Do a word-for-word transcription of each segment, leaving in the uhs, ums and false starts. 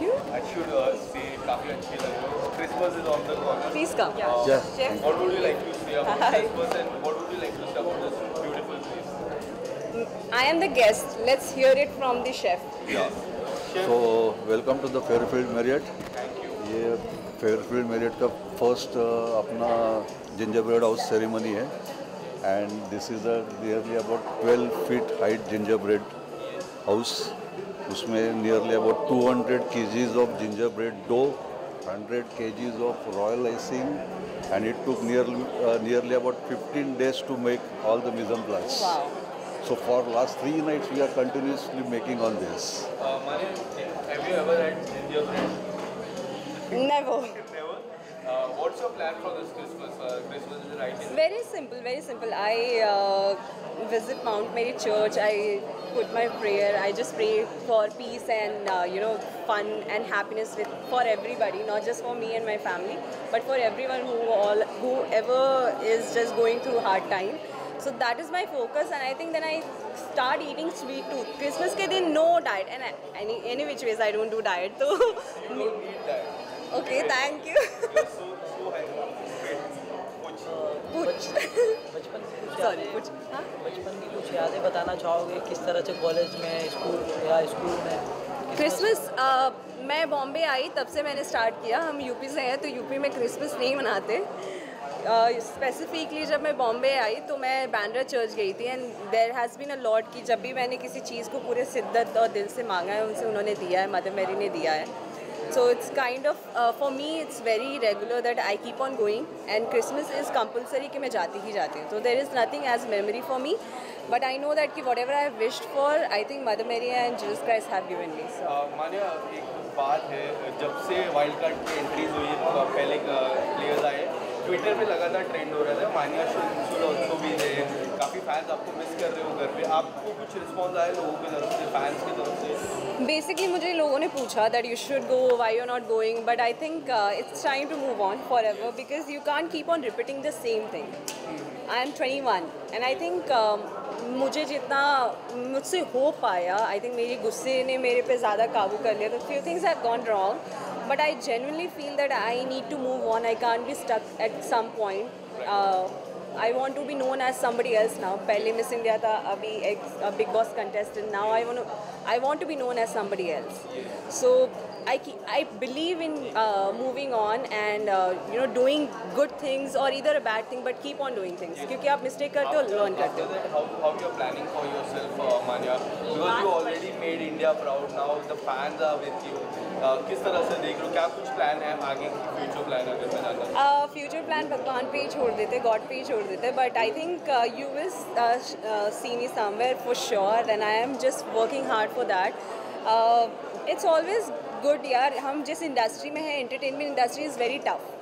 you. I should uh, say काफी अच्छी लग रही है. Christmas is on the corner. Please come. Yeah. Uh, yes. Chef. What would you like to say about Hi. Christmas and what would you like to say about this beautiful place? I am the guest. Let's hear it from the chef. Yeah. Chef. So welcome to the Fairfield Marriott. Thank you. ये Fairfield Marriott का first uh, अपना gingerbread house ceremony है. And this is a nearly about twelve feet height gingerbread house. उसमें nearly about two hundred kgs of gingerbread dough, one hundred kgs of royal icing, and it took nearly uh, nearly about fifteen days to make all the mise en place. Wow. So for last three nights we are continuously making on this. Uh, Manya, have you ever had gingerbread? Never. Never. Uh, what's your plan for this Christmas? Uh, Christmas is right in. Very simple, very simple. I uh, visit Mount Mary Church. I put my prayer. I just pray for peace and uh, you know, fun and happiness with for everybody, not just for me and my family, but for everyone who all whoever is just going through hard time. So that is my focus, and I think then I start eating sweet too. Christmas ke din no diet, and I, any any which ways I don't do diet. So you don't need diet. Okay, okay, thank you. You're so so high. Puch. Puch. बचपन की कुछ यादें बचपन की कुछ यादें बताना चाहोगे किस तरह से कॉलेज में स्कूल या स्कूल में क्रिसमस? मैं बॉम्बे आई तब से मैंने स्टार्ट किया. हम यूपी से हैं तो यूपी में क्रिसमस नहीं मनाते. स्पेसिफिकली जब मैं बॉम्बे आई तो मैं बांद्रा चर्च गई थी, and there has been a lot कि जब भी मैंने किसी चीज़ को पूरे शिद्दत और दिल से मांगा है उनसे उन्होंने दिया है, मदर मैरी ने दिया है. So it's kind of uh, for me it's very regular that I keep on going, and Christmas is compulsory कि मैं जाती ही जाती हूँ. So there is nothing as memory for me, but I know that कि whatever I have wished for, I think Mother Mary and Jesus Christ have given me. So. मानिया एक बात है, जब से wild card की entries हुई है, पहले players आए, Twitter पे लगातार trend हो रहा था मानिया should also be there. काफी fans आपको miss कर रहे हो घर पे. आपको कुछ response आया लोगों की तरफ से, fans की तरफ से? Basically मुझे लोगों ने पूछा that you should go, why you're not going, but I think uh, it's time to move on forever because you can't keep on repeating the same thing. I am twenty-one and I think um, मुझे जितना मुझसे हो पाया, I think मेरी गुस्से ने मेरे पे ज़्यादा काबू कर लिया. तो few things have gone wrong, but I genuinely feel that I need to move on. I can't be stuck at some point. Uh, I want to be known as somebody else now. पहले Miss India था, अभी एक Bigg Boss contestant. Now I want to, I want to be known as somebody else. So I keep, I believe in uh, moving on and uh, you know, doing good things or either a bad thing, but keep on doing things. क्योंकि आप mistake करते हो, learn करते हो. How how you're planning for yourself, uh, Manya? Because you already made India proud. Now the fans are with you. Uh, किस तरह से देख रहे हो? क्या कुछ प्लान है आगे? फ्यूचर प्लान अगर मैं जानता हूँ. फ्यूचर प्लान भगवान पे ही छोड़ देते, गॉड पे ही छोड़ देते. But I think uh, you will uh, uh, see me somewhere for sure, and I am just working hard for that. Uh, it's always good यार, हम जिस इंडस्ट्री में हैं, entertainment industry is very tough.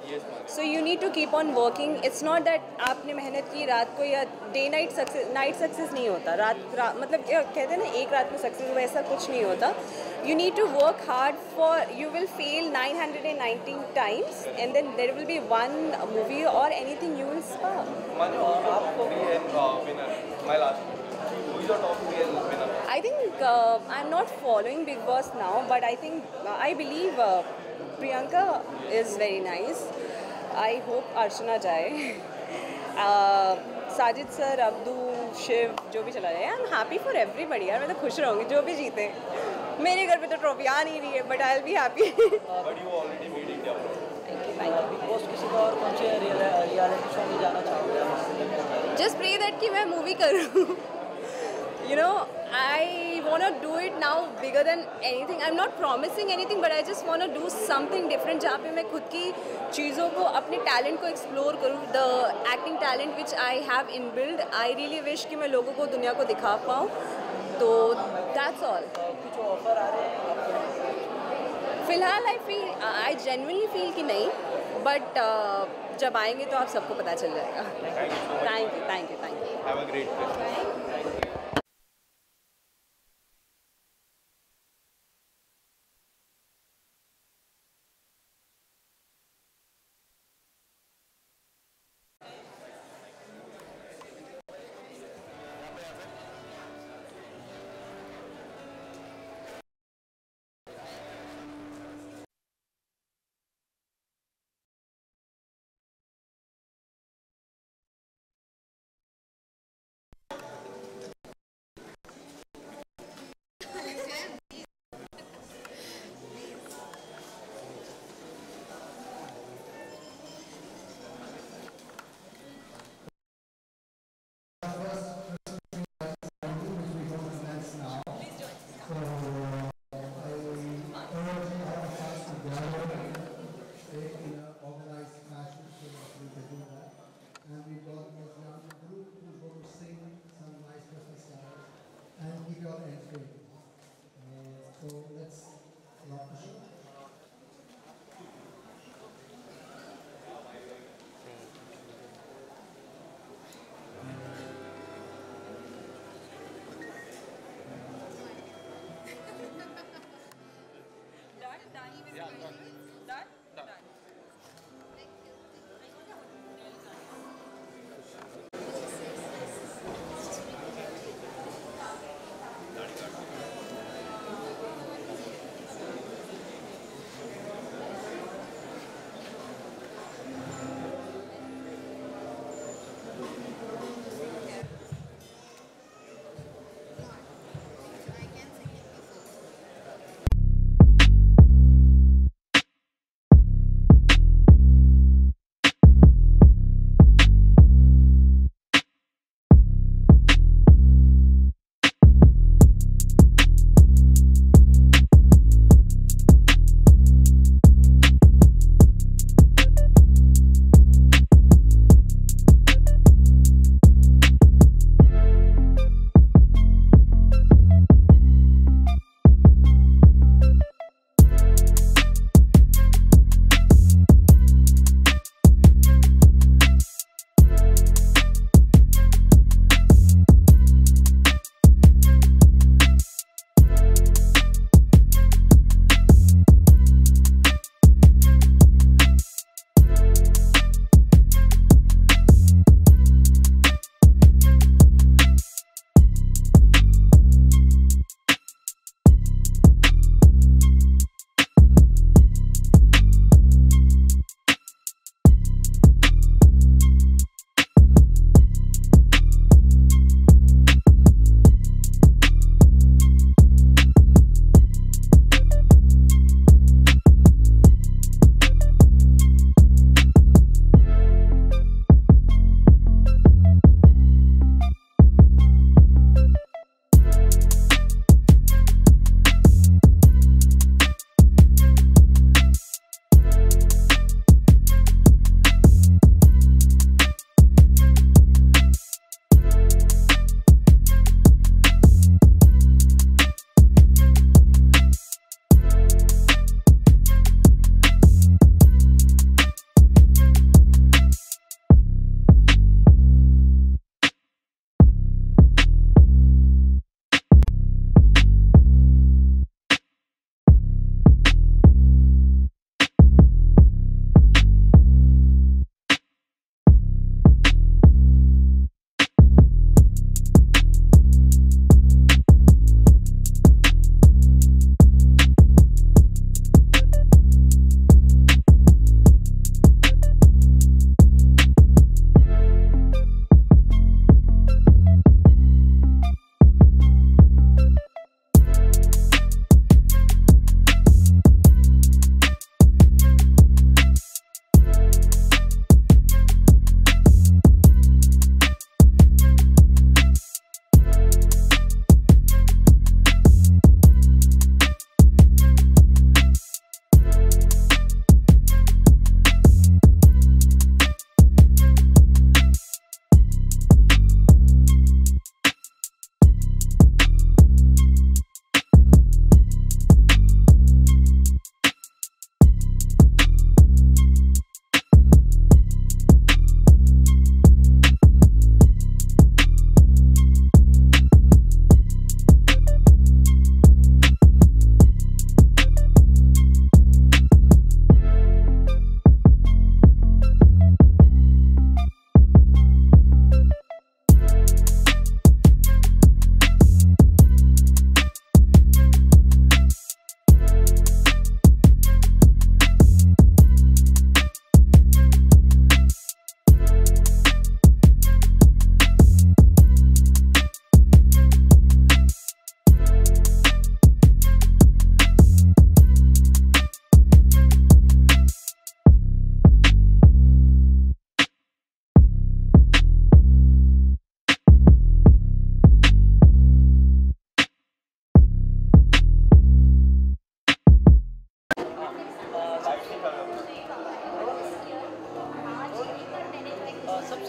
So you need to keep on working. It's not that आपने मेहनत की रात को, या day night success, night success नहीं होता. रात मतलब कहते हैं ना एक रात में सक्सेस हुआ, ऐसा कुछ नहीं होता. You need to work hard for, you will fail nine hundred and nineteen times and then there will be one movie और anything you will spark. I think uh, I'm not following Bigg Boss now, but I think uh, I believe uh, Priyanka is very nice. I hope Archana Jai, uh, Sajid sir, Abdu, Shiv, जो भी चला जाए. I'm happy for everybody यार, मैं तो खुश रहूँगी जो भी जीते. मेरे घर पे तो ट्रॉफी आ नहीं रही है, but I'll be happy. But you already made India proud. Bigg Boss किसी का और कौन से रियलिटी शो में जाना चाहोगे? Just pray that कि मैं मूवी करूँ. You know, I want to do it now bigger than anything. I'm not promising anything, but I just want to do something different. जहाँ पे मैं खुद की चीज़ों को, अपने talent को explore करूँ, the acting talent which I have inbuilt. I really wish कि मैं लोगों को दुनिया को दिखा पाऊँ. तो that's all. कुछ offer आ रहे हैं? फिलहाल I feel, I genuinely feel कि नहीं, but जब आएंगे तो आप सबको पता चल जाएगा. Thank you, thank you, thank you. Have a great day.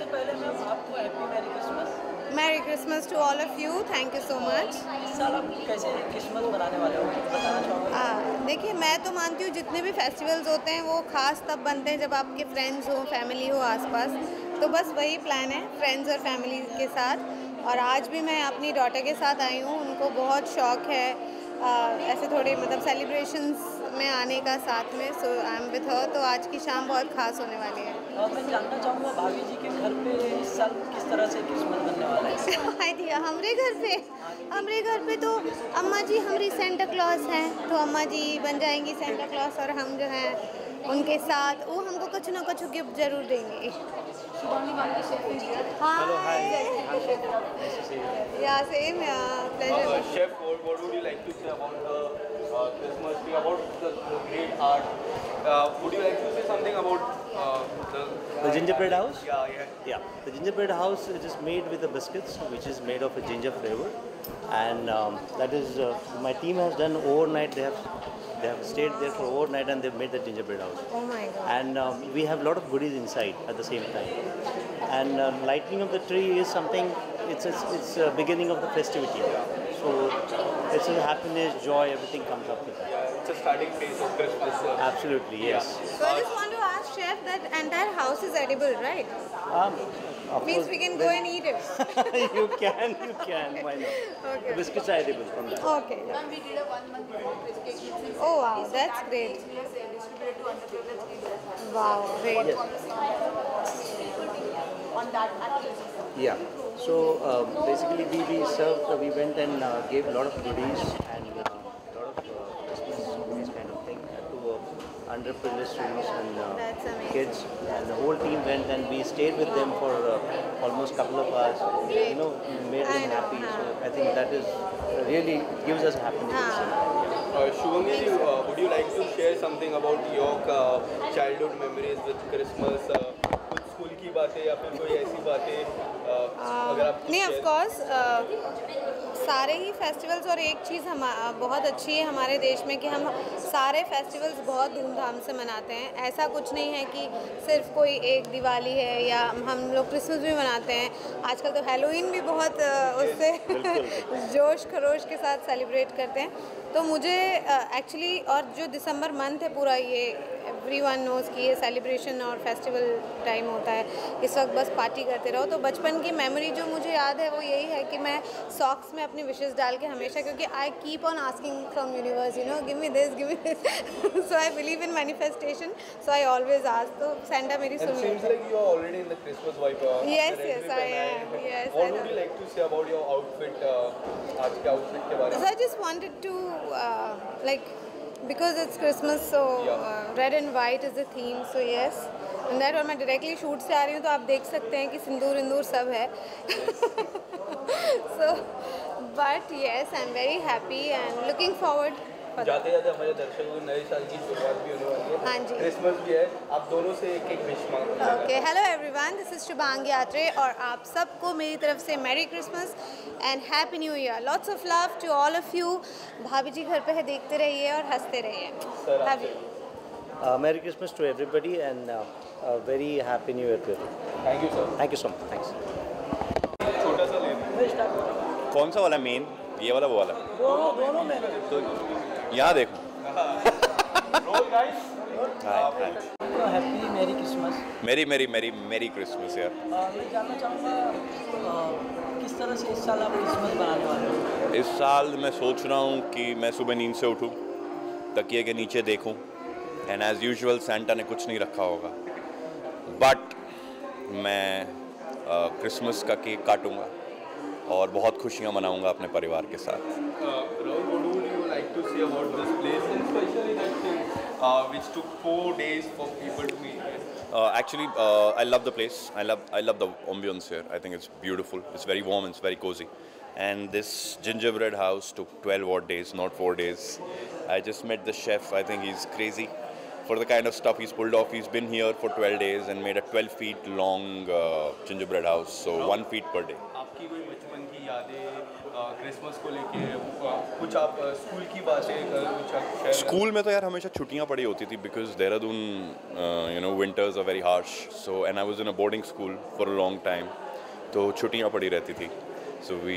सबसे पहले मैम आपको happy merry Christmas. Merry Christmas to all of you, thank you so much. इस साल आप कैसे क्रिसमस मनाने वाले हो, बताना चाहोगे? देखिए, मैं तो मानती हूँ जितने भी फेस्टिवल्स होते हैं वो खास तब बनते हैं जब आपके फ्रेंड्स हो, फैमिली हो आसपास। तो बस वही प्लान है, फ्रेंड्स और फैमिली के साथ। और आज भी मैं अपनी डॉटर के साथ आई हूँ, उनको बहुत शौक़ है आ, ऐसे थोड़े मतलब सेलिब्रेशंस में आने का साथ में। So I am with her, तो आज की शाम बहुत खास होने वाली है। और मैं जानना चाहूँगा भाभी जी के घर पे इस साल किस तरह से क्रिसमस बनने वाला है? आइडिया हमारे घर पे हमारे घर पे तो अम्मा जी हमारी सेंटा क्लॉस हैं, तो अम्मा जी बन जाएंगी सेंटा क्लॉस और हम जो हैं उनके साथ, वो हमको कुछ ना कुछ गिफ्ट जरूर देंगे। Yeah same pleasure. Uh, Christmas tree, about the great art. Uh, would you like to say something about uh, the, the gingerbread house? Yeah, yeah. Yeah, the gingerbread house is just made with the biscuits, which is made of a ginger flavor, and um, that is uh, my team has done overnight. They have they have stayed there for overnight and they've made the gingerbread house. Oh my God! And um, we have a lot of goodies inside at the same time. And uh, lighting of the tree is something. It's it's it's uh, beginning of the festivity. So. It's a happiness, joy, everything comes up with that. Yeah, it's a starting phase of Christmas. Uh, Absolutely, yes. So I just want to ask Chef, that entire house is edible, right? Um, of Means course, we can go and eat it. You can, you can, why not? Okay. The biscuits are edible from that. Okay. Yeah. Ma'am, we did a one month Christmas cake. Oh wow, that's that great. We have distributed to under the three. Wow, great. On that activity. Yeah. So uh, basically, we, we served, uh, we went and uh, gave a lot of goodies and a uh, lot of uh, Christmas goodies kind of thing to uh, underprivileged students and uh, kids. And the whole team went and we stayed with them for uh, almost couple of hours. You know, made them happy. So I think that is uh, really gives us happiness. Uh, Shubhangi, uh, would you like to share something about your uh, childhood memories with Christmas? Uh, school की बातें या फिर कोई ऐसी बातें अगर आप? नहीं, ऑफ कोर्स सारे ही फेस्टिवल्स, और एक चीज़ हम बहुत अच्छी है हमारे देश में कि हम सारे फेस्टिवल्स बहुत धूमधाम से मनाते हैं। ऐसा कुछ नहीं है कि सिर्फ कोई एक दिवाली है या हम लोग क्रिसमस भी मनाते हैं। आजकल तो हैलोवीन भी बहुत उससे जोश खरोश के साथ सेलिब्रेट करते हैं। तो मुझे एक्चुअली और जो दिसंबर मंथ है पूरा, ये एवरी वन नोज़ कि ये सेलिब्रेशन और फेस्टिवल टाइम होता है, इस वक्त बस पार्टी करते रहो। तो बचपन की मेमोरी जो मुझे याद है वो यही है कि मैं सॉक्स में अपनी विशेष डाल के हमेशा, क्योंकि I keep on asking from universe, you know, give me this, give me this, so I believe in manifestation, so I always ask. तो सेंटा मेरी सुन ली। Yes yes I am, yes. What would you like to say about your outfit, आज के outfit के बारे में? So I just wanted to like, because it's Christmas, so uh, red and white is the theme, so yes. And that, और मैं directly shoot से आ रही हूँ तो आप देख सकते हैं कि सिंदूर इंदूर सब है। So, but yes, I'm very happy and looking forward. जाते जाते हमारे दर्शकों को नए साल की शुरुआत भी होने वाली है। हाँ जी। क्रिसमस भी है, आप दोनों से एक एक विश मांगूंगा। Okay, hello everyone, this is Shubhangi Yatre और आप सबको मेरी तरफ से merry Christmas and happy new year. Lots of love to all of you. भाभी जी घर पे है, देखते रहिए और हंसते रहिए। Merry Christmas to everybody and very happy new year to everyone. Thank you sir. Thank you so much. Thanks. छोटा सा लेन। कौन सा वाला मेन? ये वाला, वो वाला? दोनों दोनों में। तो यहाँ देखो। Happy merry Christmas. Merry merry merry मेरी क्रिसमस यार। मैं जानना चाहूँगा किस तरह से इस साल आप क्रिसमस मनाने वाले हो? इस साल मैं सोच रहा हूँ कि मैं सुबह नींद से उठूँ, तकिए के नीचे देखूँ, एंड एज यूजुअल सेंटा ने कुछ नहीं रखा होगा, बट मैं क्रिसमस का केक काटूँगा और बहुत खुशियाँ मनाऊँगा अपने परिवार के साथ। Like to see about this place, especially that thing uh, which took four days for people to meet. Uh, actually, uh, I love the place. I love, I love the ambience here. I think it's beautiful. It's very warm. It's very cozy. And this gingerbread house took twelve odd days, not four days. I just met the chef. I think he's crazy for the kind of stuff he's pulled off. He's been here for twelve days and made a twelve feet long uh, gingerbread house, so one feet per day. आपकी कोई बचपन की यादें Christmas को लेके कुछ आप school की बातें? स्कूल में तो यार हमेशा छुट्टियां पड़ी होती थी because Dehradun you know winters are very harsh, so and I was in a boarding school for a long time, तो छुट्टियां पड़ी रहती थी. So we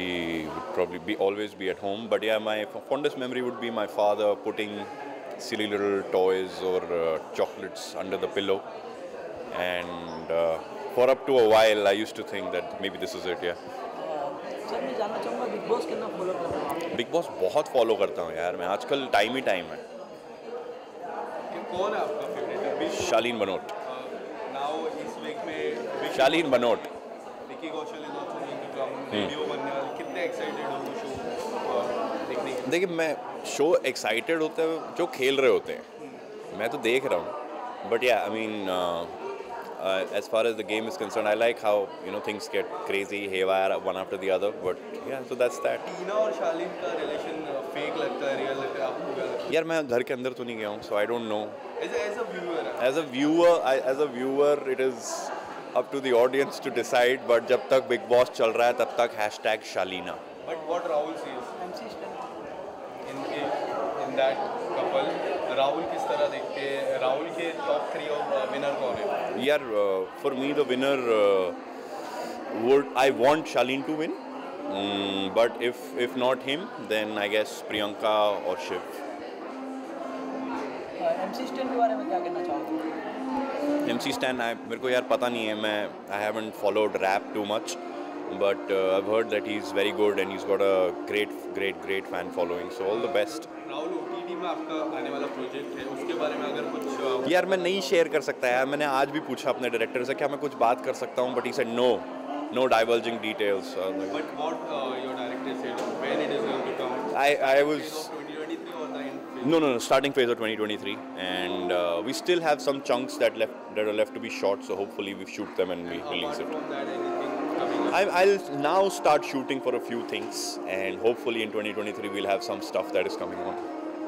would probably be always be at home, but yeah, my fondest memory would be my father putting silly little toys or uh, chocolates under the pillow, and uh, for up to a while, I used to think that maybe this is it, yeah. Sir मैं जानना चाहूँगा big boss कितना follow करते हैं? Big boss बहुत follow करता हूँ यार मैं, आजकल टाइम ही टाइम है. कौन है आपका फेवरेट? शालीन बनोट. नाउ इस वीक में शालीन बनोट. कितने एक्साइटेड हो शो देखने के? देखिए मैं शो एक्साइटेड होता है जो खेल रहे होते हैं, मैं तो देख रहा हूँ, but yeah I mean as far as the game is concern I like how you know things get crazy haywire one after the other, but yeah so that's that. टीना और शालीन का रिलेशन फेक लगता है, real लगता है आपको? क्या यार मैं घर के अंदर तो नहीं गया हूँ, so I don't know. As a viewer as a viewer as a viewer it is up to the audience to decide, but jab tak big boss chal raha hai tab tak hashtag shalina. But what Rahul says in in that couple, Rahul kis tarah dekhte hai? Rahul ke top three of uh, winner kaun hai? Yaar uh, for me the winner uh, would I want Shalin to win, mm, but if if not him then I guess Priyanka or Shiv. MC Stan के बारे में क्या कहना चाहोगे? MC stand आई मेरे को यार पता नहीं है, मैं I haven't followed rap too much, but I have heard that he is very good and he is got a great great great fan following, so all the best. Rahul OTT में आपका आने वाला प्रोजेक्ट है, उसके बारे में अगर कुछ? यार मैं नहीं शेयर कर सकता यार, मैंने आज भी पूछा अपने डायरेक्टर से क्या मैं कुछ बात कर सकता हूँ, but he said no no diverging details. But what your director said when it is going to come? I I was No, no, no. Starting phase of twenty twenty-three, and uh, we still have some chunks that left that are left to be shot. So hopefully we shoot them and we release it. I, I'll now start shooting for a few things, and hopefully in twenty twenty-three we'll have some stuff that is coming on.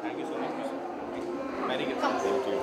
Thank you so much, sir. Merry Christmas. Thank you.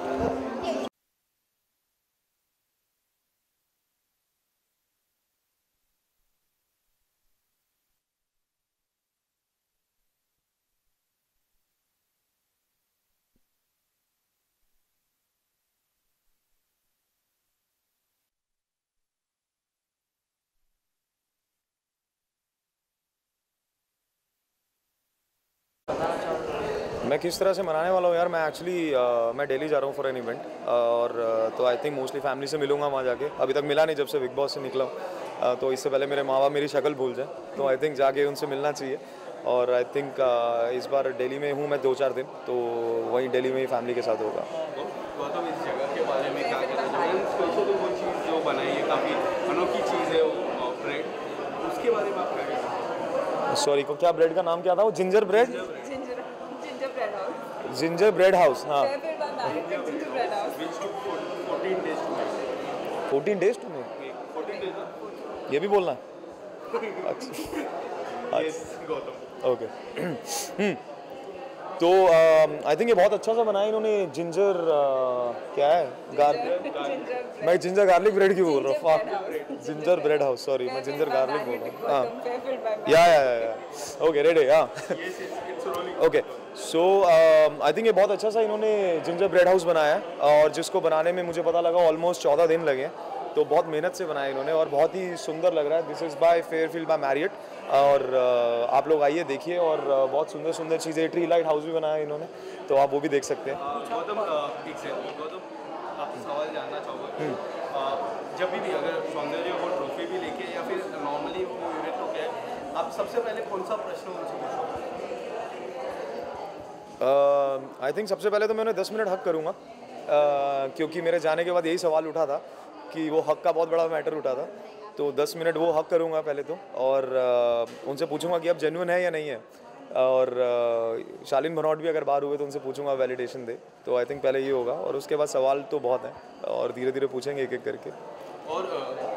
मैं किस तरह से मनाने वाला हूँ यार, मैं actually uh, मैं डेली जा रहा हूँ फॉर एन इवेंट, और uh, तो आई थिंक मोस्टली फैमिली से मिलूंगा वहाँ जाके. अभी तक मिला नहीं जब से बिग बॉस से निकला हूँ, uh, तो इससे पहले मेरे माँ बाप मेरी शक्ल भूल जाए, तो आई थिंक जाके उनसे मिलना चाहिए. और आई थिंक uh, इस बार दिल्ली में हूँ मैं दो चार दिन, तो वहीं दिल्ली में ही फैमिली के साथ होगा. सॉरी को क्या ब्रेड का नाम क्या था वो? Gingerbread gingerbread house. हाँ फोर्टीन डेज टू में ये भी बोलना अच्छा ओके. तो आई थिंक ये बहुत अच्छा सा बनाया इन्होंने. जिंजर क्या है? गार्लिक. मैं जिंजर गार्लिक ब्रेड की बोल रहा हूँ, जिंजर ब्रेड हाउस. सॉरी मैं जिंजर गार्लिक बोल रहा हूँ. Yeah yeah okay ready. हाँ ओके. सो आई थिंक ये बहुत अच्छा सा इन्होंने जिंजर ब्रेड हाउस बनाया है, और जिसको बनाने में मुझे पता लगा ऑलमोस्ट चौदह दिन लगे, तो बहुत मेहनत से बनाया इन्होंने और बहुत ही सुंदर लग रहा है. This is by Fairfield by Marriott, और uh, आप लोग आइए देखिए, और uh, बहुत सुंदर सुंदर चीज़ें. ट्री लाइट हाउस भी बनाया इन्होंने, तो आप वो भी देख सकते हैं. गौतम एक सेकंड, गौतम आप सवाल जानना चाहोगे? जब भी अगर सौंदर्य वो ट्रॉफी भी लेके या फिर नॉर्मली वो इवेंट हो गया, आप सबसे पहले कौन सा प्रश्न उनसे पूछोगे? आई थिंक सबसे पहले तो मैं उन्हें दस मिनट हक करूँगा, uh, क्योंकि मेरे जाने के बाद यही सवाल उठा था कि वो हक का बहुत बड़ा मैटर उठा था, तो दस मिनट वो हक करूँगा पहले तो, और आ, उनसे पूछूंगा कि आप जेन्युइन है या नहीं है. और आ, शालीन भनौट भी अगर बाहर हुए तो उनसे पूछूंगा वैलिडेशन दे, तो आई थिंक पहले ये होगा, और उसके बाद सवाल तो बहुत हैं और धीरे धीरे पूछेंगे एक एक करके. और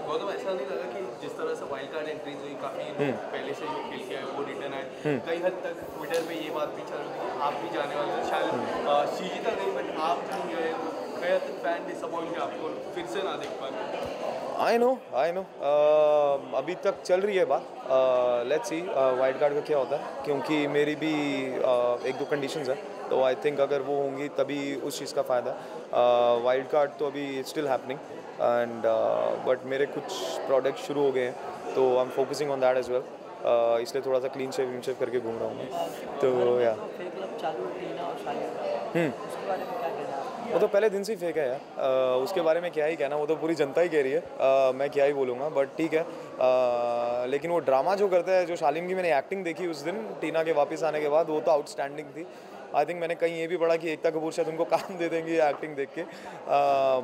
गौतम ऐसा नहीं लगा कि जिस तरह से वाइल्ड कार्ड एंट्रीज हुई, काफ़ी पहले से जो खेल के आए वो रिटर्न आए, कई हद तक ट्विटर पे ये बात भी चल रही है आप भी जाने वाले शायद सीजीता गई, बट आप नहीं गए, कई हद तक फैन डिसअपॉइंट आपको फिर से ना देख पाए. आई नो आई नो अभी तक चल रही है बात, लेट्स सी वाइट कार्ड का क्या होता है, क्योंकि मेरी भी uh, एक दो कंडीशंस है, तो आई थिंक अगर वो होंगी तभी उस चीज़ का फ़ायदा है। वाइल्ड कार्ड तो अभी स्टिल हैपनिंग एंड बट मेरे कुछ प्रोडक्ट शुरू हो गए हैं, तो I am focusing on that as well, इसलिए थोड़ा सा क्लीन शेव वीन शेव करके घूम रहा हूँ मैं तो। या वो तो पहले दिन से ही फेक है यार, आ, उसके बारे में क्या ही कहना, वो तो पूरी जनता ही कह रही है, आ, मैं क्या ही बोलूँगा, बट ठीक है। आ, लेकिन वो ड्रामा जो करता है, जो शालिन की मैंने एक्टिंग देखी उस दिन टीना के वापस आने के बाद, वो तो आउटस्टैंडिंग थी। आई थिंक मैंने कहीं ये भी पढ़ा कि एकता कपूर शायद उनको काम दे देंगी एक्टिंग देख के,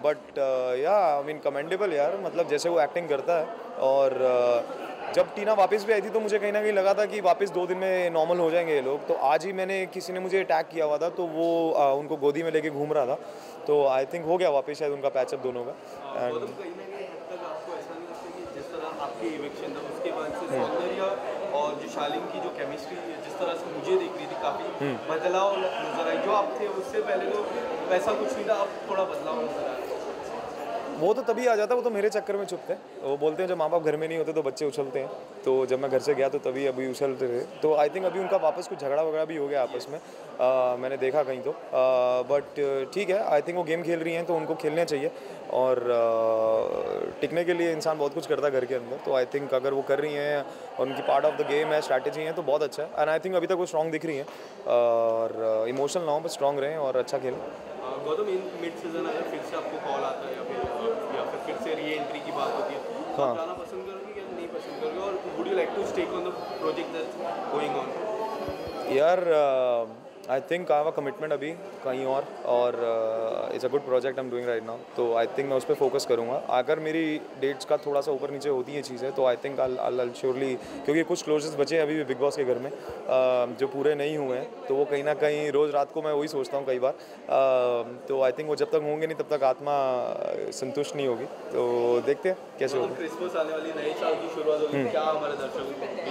but yeah I mean commendable यार, मतलब जैसे वो एक्टिंग करता है। और uh, जब टीना वापस भी आई थी तो मुझे कहीं ना कहीं लगा था कि वापस दो दिन में नॉर्मल हो जाएंगे ये लोग, तो आज ही मैंने किसी ने मुझे अटैक किया हुआ था, तो वो आ, उनको गोदी में लेके घूम रहा था, तो आई थिंक हो गया वापस शायद उनका पैचअप दोनों का। वो तो तभी आ जाता है, वो तो मेरे चक्कर में छुपते हैं, वो बोलते हैं जब माँ बाप घर में नहीं होते तो बच्चे उछलते हैं, तो जब मैं घर से गया तो तभी अभी उछलते रहे, तो आई थिंक अभी उनका वापस कुछ झगड़ा वगैरह भी हो गया आपस में, आ, मैंने देखा कहीं तो, बट ठीक है। आई थिंक वो गेम खेल रही हैं तो उनको खेलना चाहिए, और आ, टिकने के लिए इंसान बहुत कुछ करता है घर के अंदर, तो आई थिंक अगर वो कर रही हैं और उनकी पार्ट ऑफ द गेम है, स्ट्रैटेजी है, तो बहुत अच्छा है। एंड आई थिंक अभी तक वो स्ट्रॉन्ग दिख रही हैं, और इमोशनल ना हो बस स्ट्रॉन्ग रहें और अच्छा खेलें। गौतम, इन मिड सीजन अगर फिर से आपको कॉल आता है या फिर या फिर फिर से री एंट्री की बात होती है, तो आप जाना पसंद करोगे या नहीं पसंद करोगे, और would you like to stay on the project that's going on? यार I think I have a commitment अभी कहीं और, और it's a good project I am doing right now, तो आई थिंक मैं उस पर फोकस करूँगा। अगर मेरी डेट्स का थोड़ा सा ऊपर नीचे होती है चीज़ें, तो I think I will surely, क्योंकि कुछ क्लोजेस बचे हैं अभी भी बिग बॉस के घर में, uh, जो पूरे नहीं हुए हैं, तो वो कहीं ना कहीं रोज़ रात को मैं वही सोचता हूँ कई बार, uh, तो आई थिंक वो जब तक होंगे नहीं तब तक आत्मा संतुष्ट नहीं होगी, तो देखते हैं कैसे होगा। क्रिसमस आने वाली, नए साल की शुरुआत होगी, क्या हमारे दर्शकों?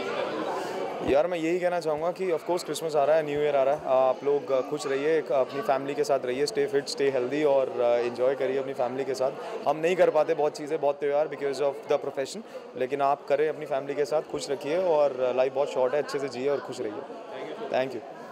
यार मैं यही कहना चाहूँगा कि ऑफ कोर्स क्रिसमस आ रहा है, न्यू ईयर आ रहा है, आप लोग खुश रहिए, अपनी फैमिली के साथ रहिए, स्टे फिट स्टे हेल्दी, और एंजॉय करिए अपनी फैमिली के साथ। हम नहीं कर पाते बहुत चीज़ें, बहुत त्यौहार बिकॉज ऑफ द प्रोफेशन, लेकिन आप करें अपनी फैमिली के साथ, खुश रखिए, और लाइफ बहुत शॉर्ट है, अच्छे से जिए और खुश रहिए। Thank you.